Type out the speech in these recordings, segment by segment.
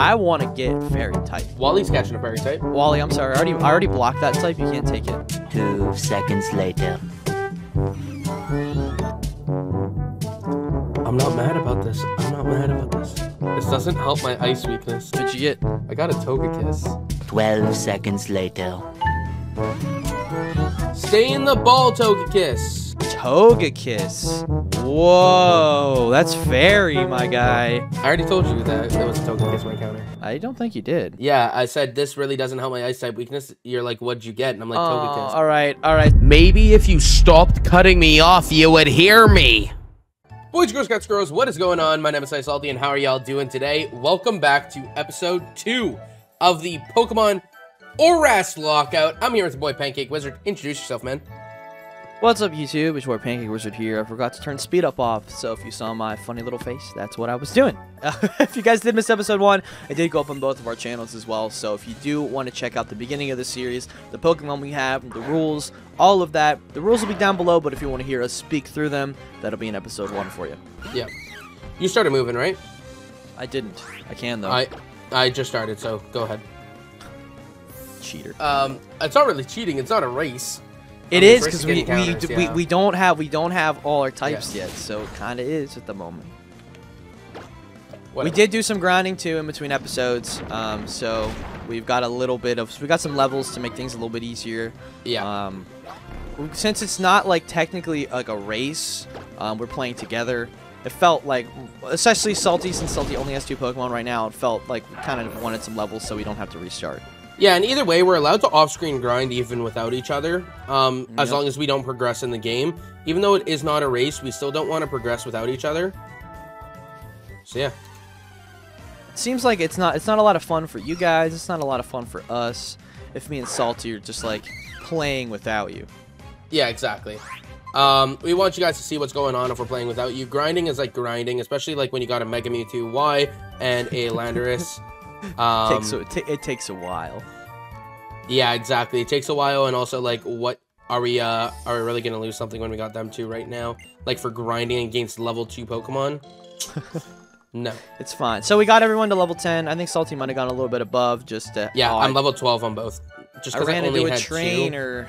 I want to get Fairy type. Wally's catching a Fairy type. Wally, I'm sorry. I already blocked that type. You can't take it. 2 seconds later. I'm not mad about this. I'm not mad about this. This doesn't help my ice weakness. What'd you get? I got a Togekiss. 12 seconds later. Stay in the ball, Togekiss. Togekiss. Whoa, that's fairy, my guy. I already told you that there was a Togekiss my counter. I don't think you did. Yeah, I said this really doesn't help my ice type weakness. You're like, what'd you get? And I'm like, Togekiss. All right. Maybe if you stopped cutting me off, you would hear me. Boys, girls, cats, girls, what is going on? My name is Ice Aldi, and how are y'all doing today? Welcome back to episode 2 of the Pokemon Oras Lockout. I'm here with the boy Pancake Wizard. Introduce yourself, man. What's up, YouTube? It's your boy Pancake Wizard here. I forgot to turn speed up off, so if you saw my funny little face, that's what I was doing. If you guys did miss episode 1, I did go up on both of our channels as well, so if you do want to check out the beginning of the series, the Pokemon we have, the rules, all of that, the rules will be down below, but if you want to hear us speak through them, that'll be in episode 1 for you. Yeah. You started moving, right? I didn't. I can, though. I just started, so go ahead. Cheater. It's not really cheating. It's not a race. It is, because we don't have all our types yet, so it kind of is at the moment. Whatever. We did do some grinding too in between episodes, so we've got a little bit of some levels to make things a little bit easier. Yeah. Since it's not like technically like a race, we're playing together. It felt like, especially Salty, since Salty only has 2 Pokemon right now, it felt like we kind of wanted some levels so we don't have to restart. Yeah, and either way, we're allowed to off-screen grind even without each other, as long as we don't progress in the game. Even though it is not a race, we still don't want to progress without each other. So, yeah. It seems like it's not a lot of fun for you guys. It's not a lot of fun for us if me and Salty are just, like, playing without you. Yeah, exactly. We want you guys to see what's going on if we're playing without you. Grinding is like grinding, especially, like, when you got a Mega Mewtwo Y and a Landorus. It takes a while. Yeah, exactly. It takes a while, and also, like, what are we really gonna lose something when we got them 2 right now? Like, for grinding against level 2 Pokemon? No, it's fine. So we got everyone to level 10. I think Salty might have gone a little bit above. Just to, yeah, I'm level 12 on both. Just because I only had 2.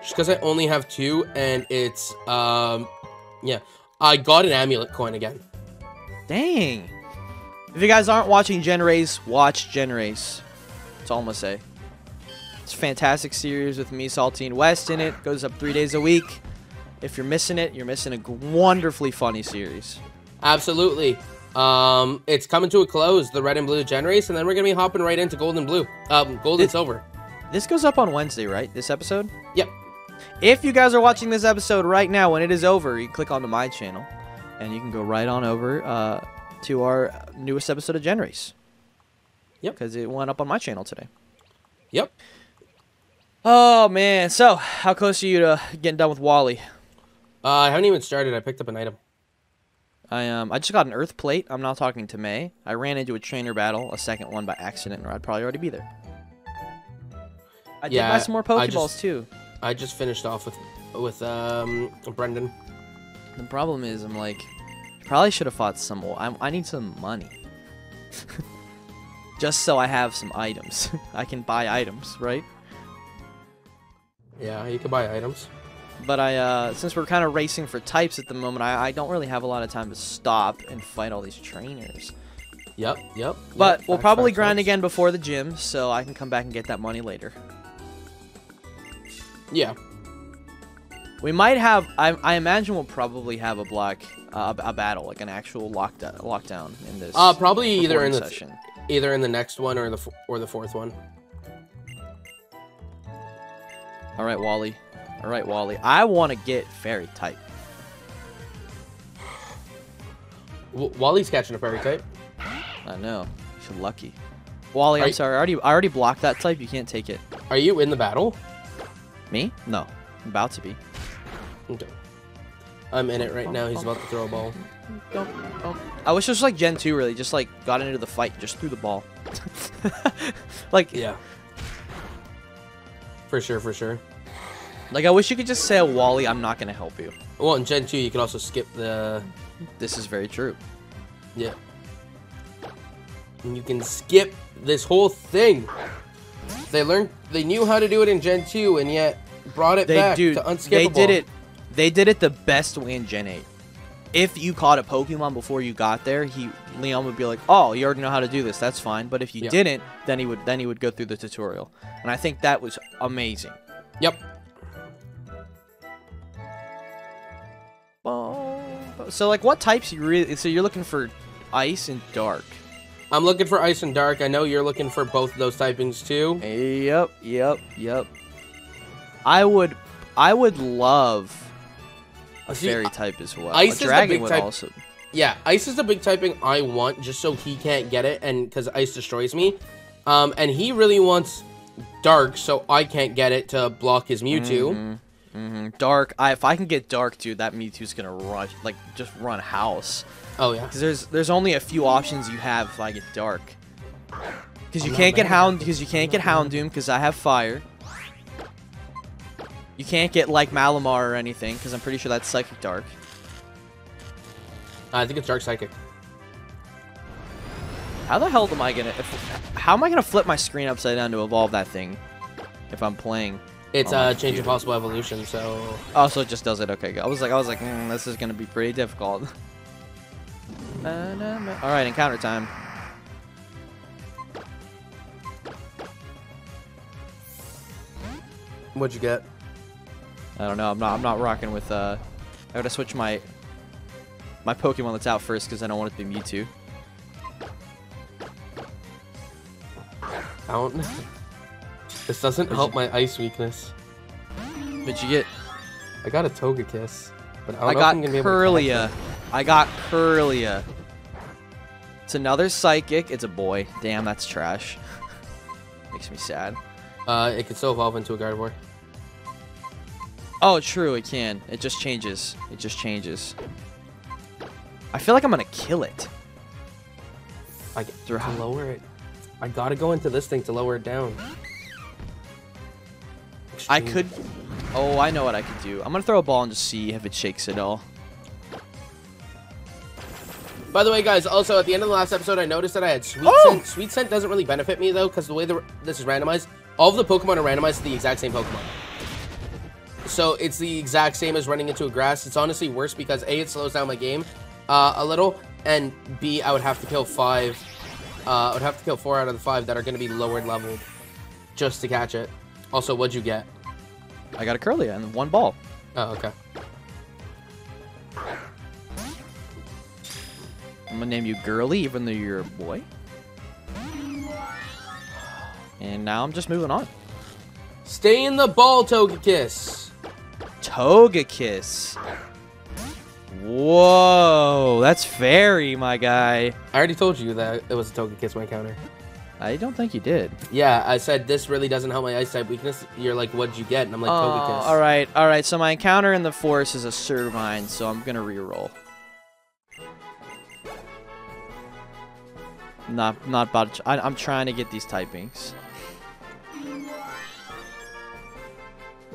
Just because I only have 2, and it's yeah, I got an amulet coin again. Dang. If you guys aren't watching Gen Race, watch Gen Race. That's all I'm going to say. It's a fantastic series with me, Saltine West, in it. Goes up 3 days a week. If you're missing it, you're missing a wonderfully funny series. Absolutely. It's coming to a close, the red and blue Gen Race, and then we're going to be hopping right into gold and blue. Gold and silver. This goes up on Wednesday, right? This episode? Yep. If you guys are watching this episode right now, when it is over, you click onto my channel, and you can go right on over to our newest episode of Gen Race. Yep. Because it went up on my channel today. Yep. Oh, man. So, how close are you to getting done with Wally? I haven't even started. I picked up an item. I just got an earth plate. I'm now talking to May. I ran into a trainer battle, a second one by accident, or I'd probably already be there. I did buy some more Pokeballs, too. I just finished off with Brendan. The problem is, I'm like, probably should have fought some more. I need some money. Just so I have some items. I can buy items, right? Yeah, you can buy items. But since we're kind of racing for types at the moment, I don't really have a lot of time to stop and fight all these trainers. Yep. But we'll probably grind again before the gym, so I can come back and get that money later. Yeah. We might have, I imagine we'll probably have a battle, like an actual lockdown in this. Probably either in the session. Either in the next one or the fourth one. All right, Wally. I want to get fairy type. Wally's catching a fairy type. I know. You're lucky. Wally, I'm sorry. I already blocked that type. You can't take it. Are you in the battle? Me? No. I'm about to be. Okay. I'm in it right now. He's about to throw a ball. I wish it was like Gen 2, really. Just, like, got into the fight, just threw the ball. Like, yeah. For sure. Like, I wish you could just say, Wally, I'm not going to help you. Well, in Gen 2, you can also skip the... This is very true. Yeah. and you can skip this whole thing. They knew how to do it in Gen 2, and yet brought it back to unskippable. They did it the best way in Gen 8. If you caught a Pokemon before you got there, Leon would be like, "Oh, you already know how to do this. That's fine." But if you didn't, then he would go through the tutorial, and I think that was amazing. Yep. So like, what types you really? So you're looking for ice and dark. I'm looking for ice and dark. I know you're looking for both of those typings too. Yep, yep, yep. I would love a fairy type as well. Ice a dragon is the big type. Also. Yeah, ice is the big typing I want, just so he can't get it, and because ice destroys me. And he really wants dark, so I can't get it to block his Mewtwo. Mm-hmm. Mm-hmm. Dark. If I can get dark, dude, that Mewtwo's gonna rush, like just run house. Oh yeah. Because there's only a few options you have if I get dark. Because you can't get Hound. Because you can't get Houndoom. Because I have fire. You can't get, like, Malamar or anything, because I'm pretty sure that's Psychic Dark. I think it's Dark Psychic. How the hell am I going to... How am I going to flip my screen upside down to evolve that thing if I'm playing? It's Change of Possible Evolution, so... Oh, so it just does it. Okay, I was like, this is going to be pretty difficult. All right, encounter time. What'd you get? I don't know. I'm not rocking with. I gotta switch my Pokemon that's out first because I don't want it to be Mewtwo. I don't. This doesn't help my ice weakness. Did you get? I got a Togekiss, but I got Curlia. I got Curlia. It's another Psychic. It's a boy. Damn, that's trash. Makes me sad. It could still evolve into a Gardevoir. Oh, true, it can. It just changes. It just changes. I feel like I'm gonna kill it. I get to lower it. I gotta go into this thing to lower it down. Extreme. I could... Oh, I know what I could do. I'm gonna throw a ball and just see if it shakes at all. By the way, guys, also, at the end of the last episode, I noticed that I had Sweet Scent. Sweet Scent doesn't really benefit me, though, because the way this is randomized, all of the Pokemon are randomized to the exact same Pokemon. So it's the exact same as running into a grass. It's honestly worse because A, it slows down my game a little, and B, I would have to kill four out of the five that are going to be lowered leveled just to catch it. Also, what'd you get? I got a Curlia and one ball. Oh, okay. I'm gonna name you Girly, even though you're a boy. And now I'm just moving on. Stay in the ball, Togekiss. Togekiss. Whoa, that's fairy, my guy. I already told you that it was a Togekiss my counter. I don't think you did. Yeah, I said this really doesn't help my ice type weakness. You're like, what'd you get? And I'm like, Togekiss. All right. So my encounter in the forest is a Servine, so I'm gonna reroll. Not about. I'm trying to get these typings.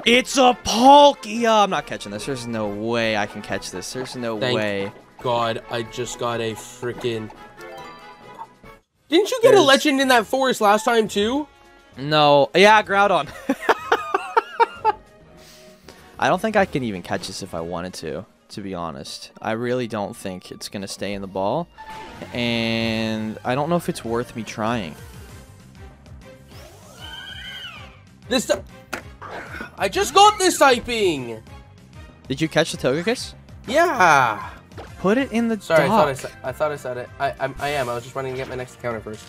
It's a Palkia! I'm not catching this. There's no way I can catch this. There's no way. Thank God, I just got a freaking... Didn't you get a legend in that forest last time, too? No. Yeah, Groudon. I don't think I can even catch this if I wanted to be honest. I really don't think it's going to stay in the ball. And I don't know if it's worth me trying. This... I just got this typing! Did you catch the Togekiss? Yeah! Put it in the dock. Sorry, I thought I said it. I am. I was just running to get my next encounter first.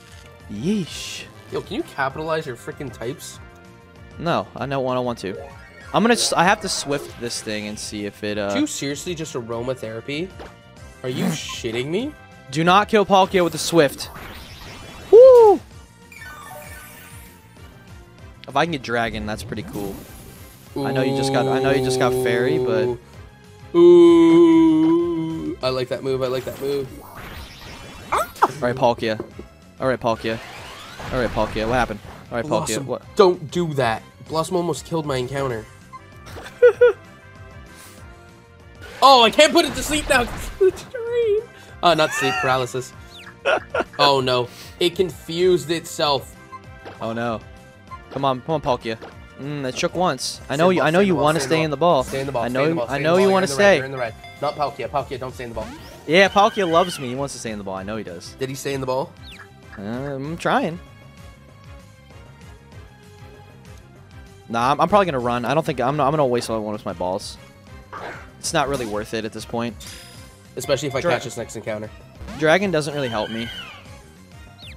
Yeesh. Yo, can you capitalize your freaking types? No, I don't want to. I have to swift this thing and see if it... Do you seriously just aromatherapy? Are you shitting me? Do not kill Palkia with a swift. Woo! If I can get dragon, that's pretty cool. Ooh. I know you just got fairy, but ooh, I like that move. Ah! All right, Palkia. What happened? All right, Palkia. Blossom, what? Don't do that. Blossom almost killed my encounter. Oh, I can't put it to sleep now. Not sleep paralysis. Oh no. It confused itself. Oh no. Come on, come on, Palkia. That shook once. I know you want to stay in the ball. Stay in the ball. I know you want to stay. You're in the red. Not Palkia. Palkia, don't stay in the ball. Yeah, Palkia loves me. He wants to stay in the ball. I know he does. Did he stay in the ball? I'm trying. Nah, I'm probably gonna run. I don't think I'm gonna waste one of my balls. It's not really worth it at this point. Especially if I catch this next encounter. Dragon doesn't really help me.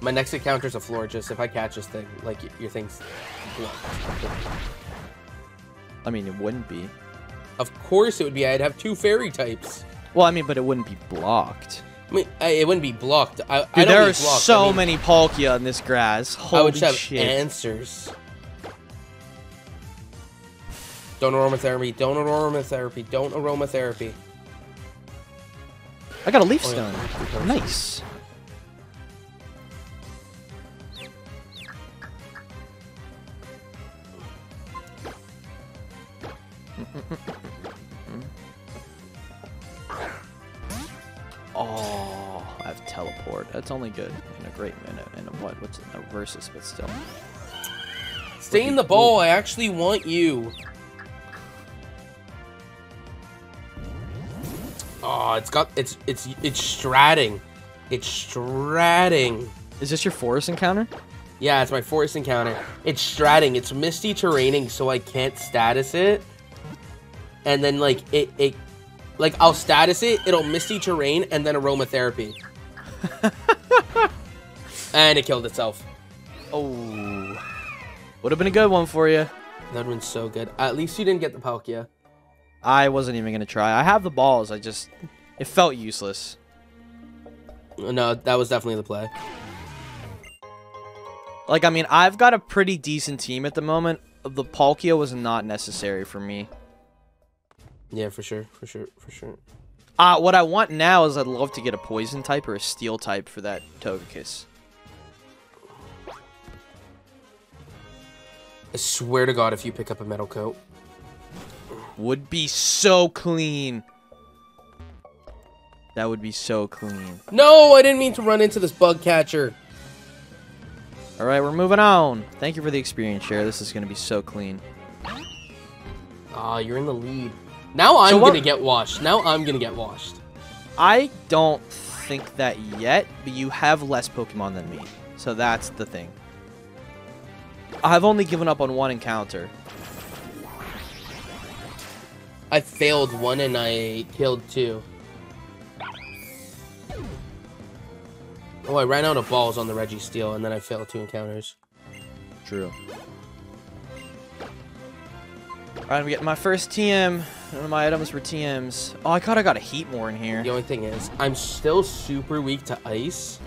My next encounter is a Florges. If I catch this thing, like your thing's blocked. I mean, it wouldn't be. Of course it would be. I'd have two fairy types. Well, I mean, but it wouldn't be blocked. I mean, it wouldn't be blocked. Dude, there are so many Palkia in this grass. Holy shit. I would just have answers. Don't aromatherapy. Don't aromatherapy. Don't aromatherapy. I got a leaf stone. Nice. Oh, I have teleport. That's only good in a great minute. And what? What's in a versus? But still, stay in the ball. I actually want you. Oh, it's stratting. It's stratting. Is this your forest encounter? Yeah, it's my forest encounter. It's stratting. It's misty terraining, so I can't status it. And then like like I'll status it, it'll misty terrain and then aromatherapy. And it killed itself. Oh. Would have been a good one for you. That one's so good. At least you didn't get the Palkia. I wasn't even gonna try. I have the balls. I just, it felt useless. No, that was definitely the play. Like, I mean, I've got a pretty decent team at the moment. The Palkia was not necessary for me. Yeah, for sure, for sure, for sure. What I want now is I'd love to get a poison type or a steel type for that Togekiss. I swear to God, if you pick up a metal coat. Would be so clean. That would be so clean. No, I didn't mean to run into this bug catcher. All right, we're moving on. Thank you for the experience share. This is going to be so clean. Ah, you're in the lead. Now I'm going to get washed. Now I'm going to get washed. I don't think that yet, but you have less Pokemon than me. So that's the thing. I've only given up on one encounter. I failed one and I killed two. Oh, I ran out of balls on the Registeel and then I failed two encounters. True. Alright, I'm getting my first TM. None of my items were TMs. Oh, I thought I got a Heatmore in here. The only thing is, I'm still super weak to ice.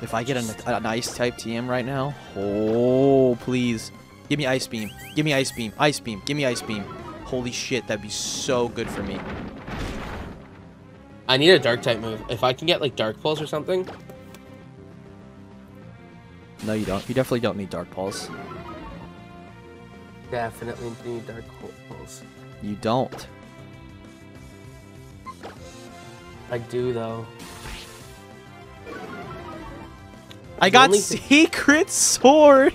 If I get an ice type TM right now, oh, please. Give me Ice Beam. Give me Ice Beam. Ice Beam. Give me Ice Beam. Holy shit, that'd be so good for me. I need a dark type move. If I can get like Dark Pulse or something. No, you don't. You definitely don't need Dark Pulse. Definitely need Dark Pulse. You don't. I do though. I got Secret Sword.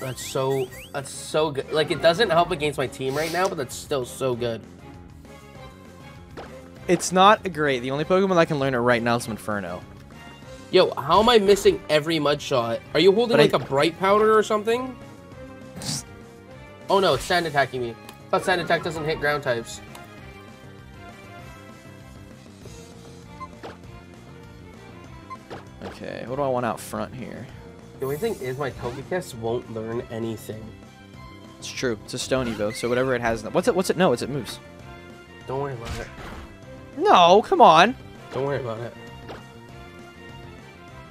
That's so good. Like, it doesn't help against my team right now, but that's still so good. It's not great. The only Pokemon I can learn it right now is Monferno. Yo, how am I missing every Mudshot? Are you holding, like, a Bright Powder or something? Oh, no, it's Sand attacking me. I thought Sand attack doesn't hit ground types. Okay, what do I want out front here? The only thing is my Togekiss won't learn anything. It's true. It's a stone evo, so whatever it has... What's it? No, it moves. Don't worry about it. No, come on. Don't worry about it.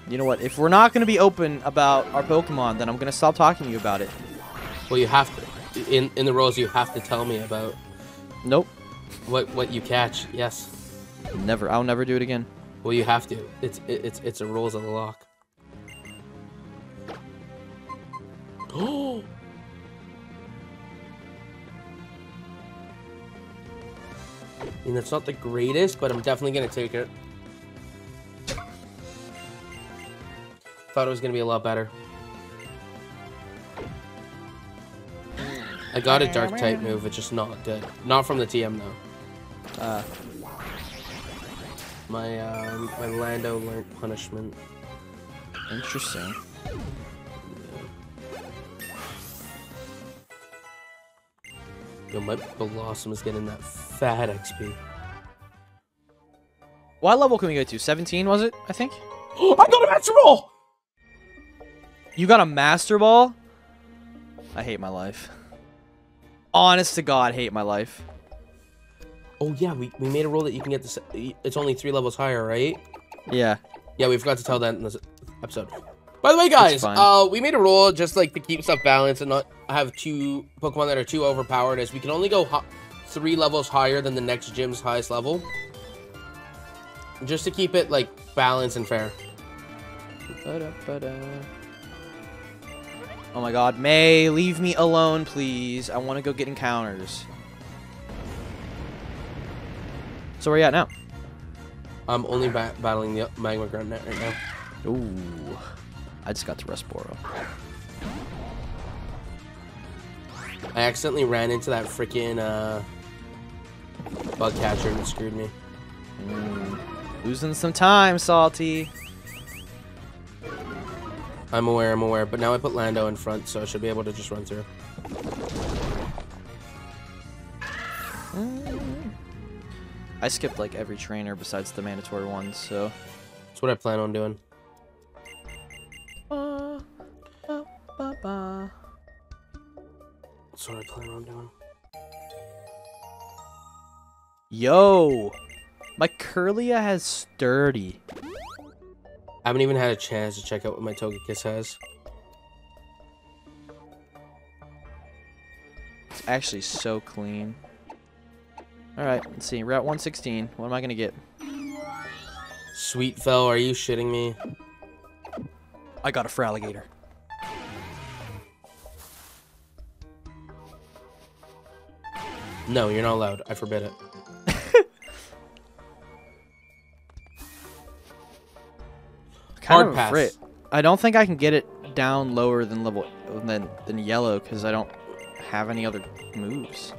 You know what? If we're not going to be open about our Pokemon, then I'm going to stop talking to you about it. Well, you have to. In the rules, you have to tell me about... Nope. What you catch, yes. Never. I'll never do it again. Well, you have to. It's the rules of the lock. Oh! I mean, that's not the greatest, but I'm definitely gonna take it. Thought it was gonna be a lot better. I got a dark type move, it's just not good. Not from the TM though. My Lando learned punishment. Interesting. Yeah. Yo, my Blossom is getting that fat XP. What level can we go to? 17 was it? I think. I got a Master Ball. You got a Master Ball? I hate my life. Honest to God, hate my life. Oh yeah, we made a rule that you can get this. It's only 3 levels higher, right? Yeah. Yeah, we forgot to tell that in this episode. By the way, guys, we made a rule just like to keep stuff balanced and not have 2 Pokemon that are too overpowered. As we can only go 3 levels higher than the next gym's highest level, just to keep it like balanced and fair. Oh my God, May, leave me alone, please. I want to go get encounters. So where you at now? I'm only battling the Magma Groundnut right now. Ooh, I just got to Rustboro. I accidentally ran into that freaking bug catcher and it screwed me. Losing some time, Salty. I'm aware, but now I put Lando in front, so I should be able to just run through. I skipped like every trainer besides the mandatory ones, so that's what I plan on doing. That's what I plan on doing. Yo, my Kirlia has Sturdy. I haven't even had a chance to check out what my Togekiss has. It's actually so clean. Alright, let's see. We're at 116. What am I gonna get? Sweet fell, are you shitting me? I got a Feraligatr. No, you're not allowed. I forbid it. Hard pass. I don't think I can get it down lower than level than yellow because I don't have any other moves.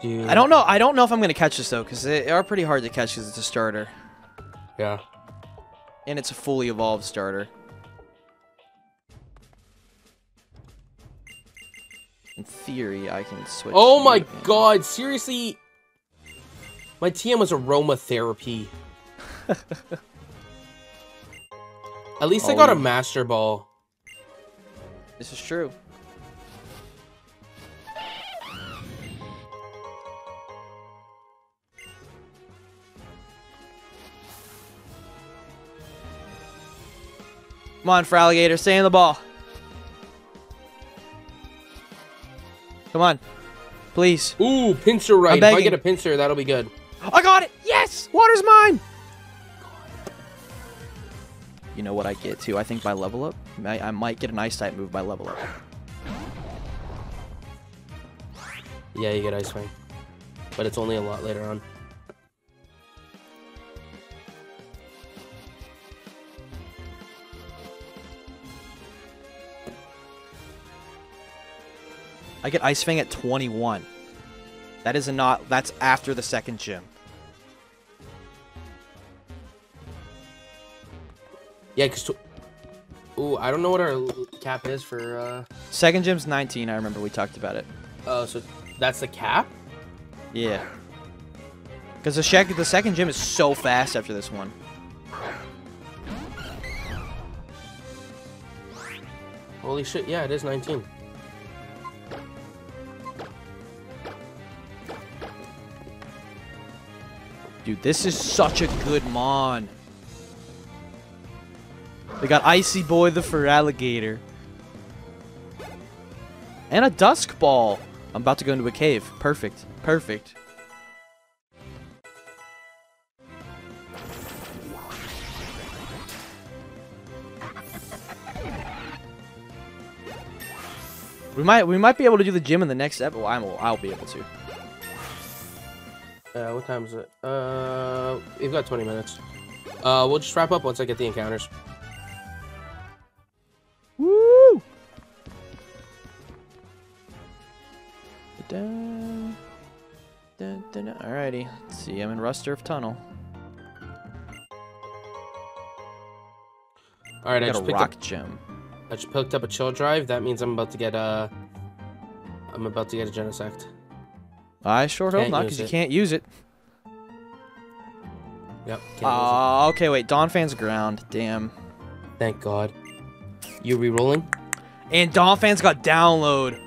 Dude. I don't know if I'm gonna catch this though because they are pretty hard to catch because it's a starter. Yeah. And it's a fully evolved starter. In theory, I can switch. Oh my God! Seriously, my TM was aromatherapy. At least I got a Master Ball. This is true. Come on, Feraligatr, stay in the ball. Come on. Please. Ooh, pincer right. If I get a pincer, that'll be good. I got it! Yes! Water's mine! You know what I get too? I think by level up, I might get an ice type move by level up. Yeah, you get ice wing, but it's only a lot later on. I get ice fang at 21. That is not. That's after the second gym. Yeah, because... Ooh, I don't know what our cap is for... Second gym's 19, I remember we talked about it. Oh, so that's the cap? Yeah. Because the second gym is so fast after this one. Holy shit, yeah, it is 19. Dude, this is such a good mon. They got Icy Boy the Feraligatr. And a Dusk Ball. I'm about to go into a cave. Perfect. Perfect. We might be able to do the gym in the next episode. Well, I'll be able to. What time is it? We've got 20 minutes. We'll just wrap up once I get the encounters. Alrighty, let's see, I'm in Rusturf Tunnel. Alright, I just picked up a rock gem. I just picked up a chill drive. That means I'm about to get a Genesect. I sure hope not, because you can't use it. Yep. Oh, okay, wait. Donphan's ground. Damn. Thank God. You re-rolling? And Donphan's got download.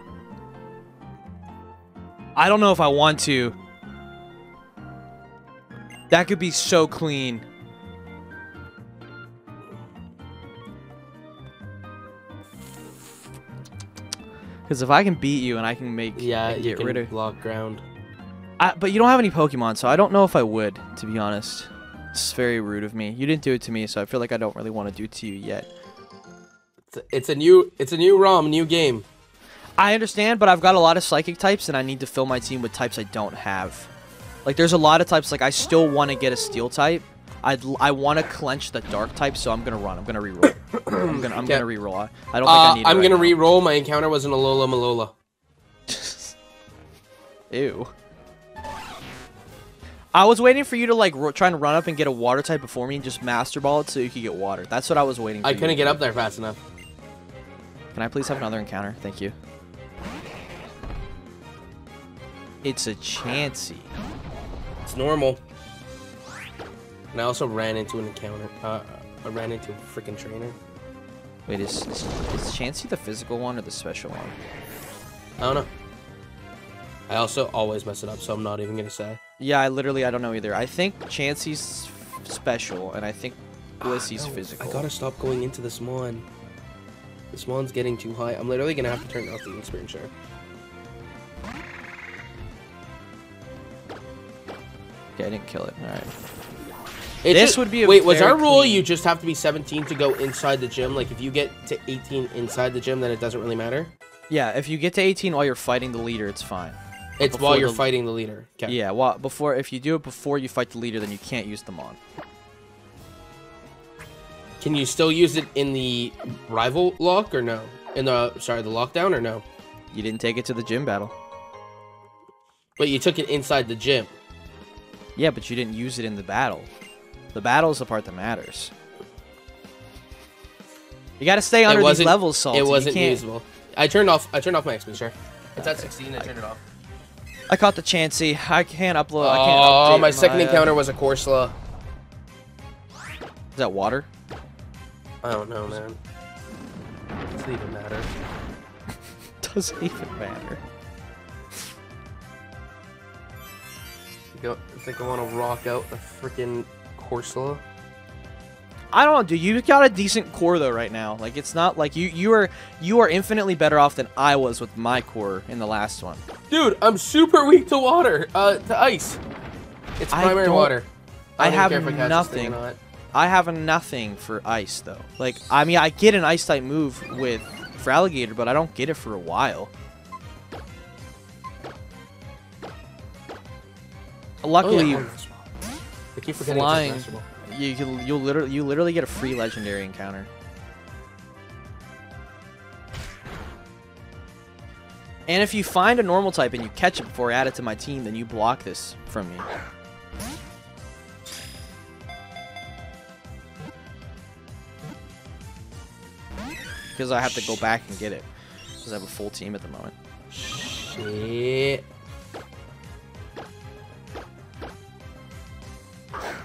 I don't know if I want to. That could be so clean. Because if I can beat you and I can make you can block ground. But you don't have any Pokemon, so I don't know if I would, to be honest. It's very rude of me. You didn't do it to me, so I feel like I don't really want to do it to you yet. It's a new ROM, new game. I understand, but I've got a lot of psychic types, and I need to fill my team with types I don't have. Like, there's a lot of types. Like, I still want to get a steel type. I want to clench the dark type, so I'm gonna run. I'm gonna reroll. I'm gonna reroll. I don't think I need. I'm gonna reroll. My encounter was an Alola Malola. Ew. I was waiting for you to like try and run up and get a water type before me and just master ball it so you could get water. That's what I was waiting for. I couldn't get up there fast enough. Can I please have another encounter? Thank you. It's a Chansey. It's normal. And I also ran into an encounter. I ran into a freaking trainer. Wait, is Chansey the physical one or the special one? I don't know. I also always mess it up, so I'm not even gonna say. Yeah, I don't know either. I think Chansey's special, and I think Blissey's physical. I gotta stop going into this Mon. This Mon's getting too high. I'm literally gonna have to turn off the experience share. Okay, I didn't kill it. All right. Wait, was our rule you just have to be 17 to go inside the gym? Like, if you get to 18 inside the gym, then it doesn't really matter? Yeah, if you get to 18 while you're fighting the leader, it's fine. It's while you're fighting the leader. Okay. Yeah, well, if you do it before you fight the leader, then you can't use the Mon. Can you still use it in the rival lock or no? In the, sorry, the lockdown or no? You didn't take it to the gym battle. But you took it inside the gym. Yeah, but you didn't use it in the battle. The battle is the part that matters. You gotta stay under these levels, Salty. It wasn't usable. I turned off my XP share. It's at 16. I turned it off. I caught the Chansey. I can't upload. Oh, my second encounter was a Corsola. Is that water? I don't know, man. Doesn't even matter. Doesn't even matter. I think I want to rock out the freaking Corsola. I don't know, dude. You've got a decent core though right now. Like, it's not like you are infinitely better off than I was with my core in the last one. Dude, I'm super weak to water. To ice. It's primary water. I have nothing for ice though. Like, I mean, I get an ice type move with Feraligatr, but I don't get it for a while. Luckily, I keep forgetting flying. You literally get a free legendary encounter. And if you find a normal type and you catch it before I add it to my team, then you block this from me. Because I have to go back and get it. Because I have a full team at the moment. Shit.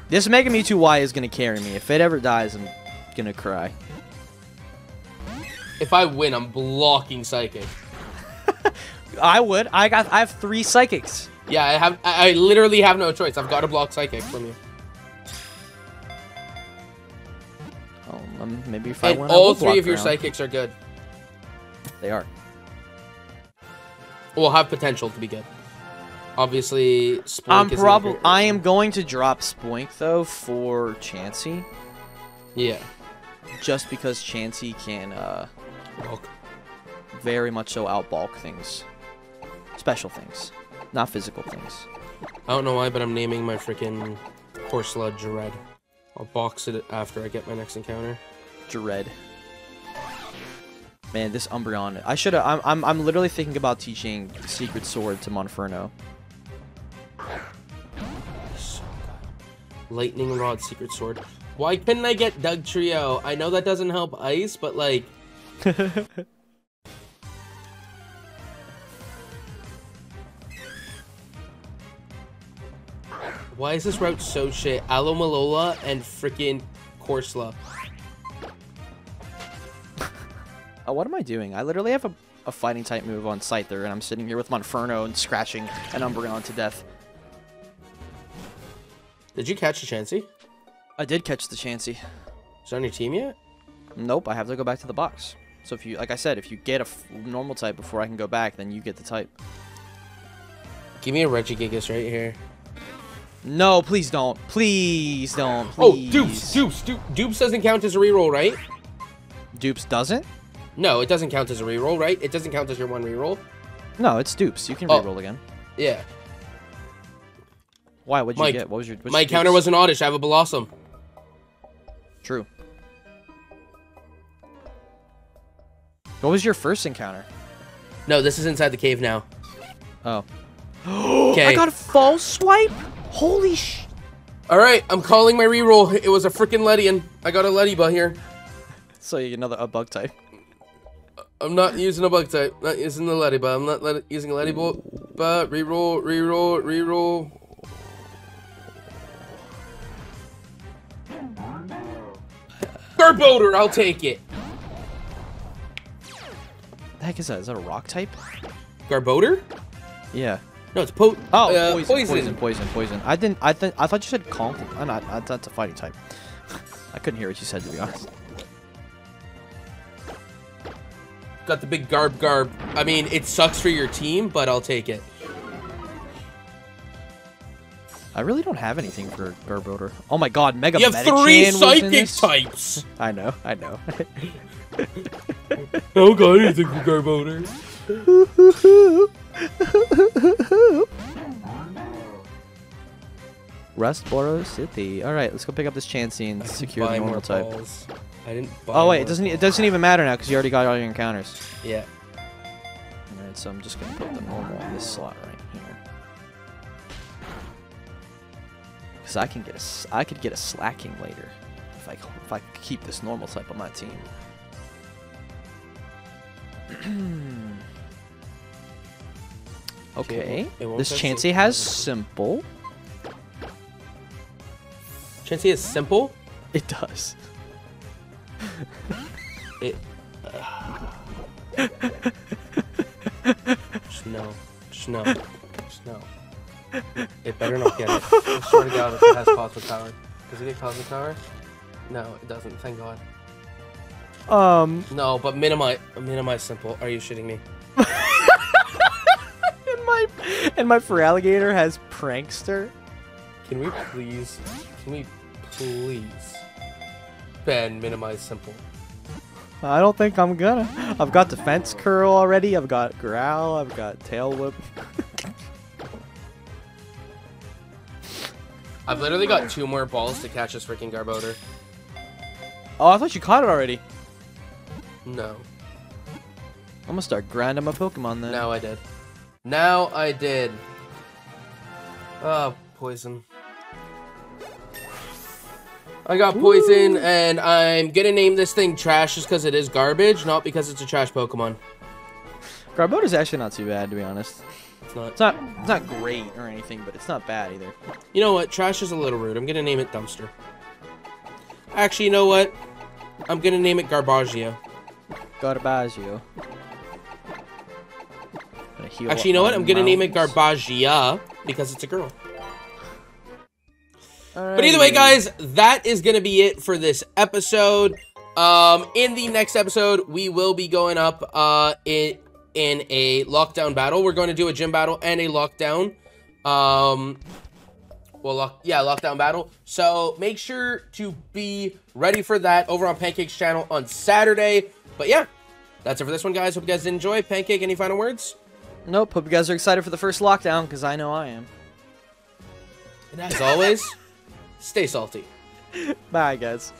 This Mega Mewtwo Y is going to carry me. If it ever dies, I'm going to cry. If I win, I'm blocking Psychic. I would. I have 3 Psychics. Yeah, I literally have no choice. I've got to block Psychic from you. Oh, maybe if I win, all 3 of your Psychics are good. They are. Well, have potential to be good. Obviously, Spoink is probably. I am going to drop Spoink though for Chansey. Yeah. Just because Chansey can bulk. Very much so outbulk things, special things, not physical things. I don't know why, but I'm naming my freaking Corsola Dread. I'll box it after I get my next encounter. Dread. Man, this Umbreon. I should have. I'm literally thinking about teaching Secret Sword to Monferno. Lightning Rod, Secret Sword. Why couldn't I get Dugtrio? I know that doesn't help ice, but like... Why is this route so shit? Alola Malola and freaking Corsola. Oh, what am I doing? I literally have a fighting type move on Scyther, and I'm sitting here with Monferno and scratching an Umbreon to death. Did you catch the Chansey? I did catch the Chansey. Is it on your team yet? Nope, I have to go back to the box. So if you, like I said, if you get a normal type before I can go back, then you get the type. Give me a Regigigas right here. No, please don't. Please don't. Please. Oh, Dupes, Dupes, Dupes. Dupes doesn't count as a reroll, right? Dupes doesn't? No, it doesn't count as a reroll, right? It doesn't count as your one reroll. No, it's dupes. You can reroll again. Yeah. Why? What'd you get? What was your? My counter was an Oddish. I have a Blossom. True. What was your first encounter? No, this is inside the cave now. Oh. Okay. I got a false swipe. Holy sh! All right, I'm calling my reroll. It was a freaking Ledian. I got a Ledyba here. So you get another bug type. I'm not using a bug type. Not using the Ledyba. I'm not using a Ledyba. But reroll, reroll, reroll. Garbodor, I'll take it. The heck is that? Is that a rock type? Garbodor? Yeah. No, it's poison. I thought you said conch. That's a fighting type. I couldn't hear what you said, to be honest. Got the big garb. I mean, it sucks for your team, but I'll take it. I really don't have anything for Garbodor. Oh my god, Mega Mewtwo. You have three psychic types. I know. I don't got anything for Garbodor. Rust Boro City. All right, let's go pick up this Chansey and secure the normal type. I didn't buy it doesn't even matter now because you already got all your encounters. Yeah. Alright, so I'm just gonna put the normal in this slot right here. Cause I can get a, I could get a slacking later if I keep this normal type on my team. Okay. This Chansey has simple. Chansey is simple? It does. Just no. Just no. Just no. It better not get it. I swear to God if it has Cosmic Power. Does it get Cosmic Power? No, it doesn't. Thank God. No, but minimize simple. Are you shitting me? and my Feraligatr has Prankster. Can we please? And minimize simple. I don't think I'm gonna. I've got defense curl already. I've got growl. I've got tail whip. I've literally got two more balls to catch this freaking Garbodor. Oh, I thought you caught it already. No. I'm gonna start grinding my Pokemon then. Now I did. Oh, poison. I got poison, ooh, and I'm gonna name this thing trash just because it is garbage, not because it's a trash Pokemon. Garbodor's actually not too bad, to be honest. It's not great or anything, but it's not bad either. You know what? Trash is a little rude. I'm gonna name it Dumpster. Actually, you know what? I'm gonna name it Garbaggio. Garbaggio. Actually, you know what? I'm gonna name it Garbaggia because it's a girl. But either way, guys, that is going to be it for this episode. In the next episode, we will be going up in a lockdown battle. We're going to do a gym battle and a lockdown. Lockdown battle. So make sure to be ready for that over on Pancake's channel on Saturday. But yeah, that's it for this one, guys. Hope you guys did enjoy. Pancake, any final words? Nope. Hope you guys are excited for the first lockdown because I know I am. And as always... Stay salty. Bye, guys.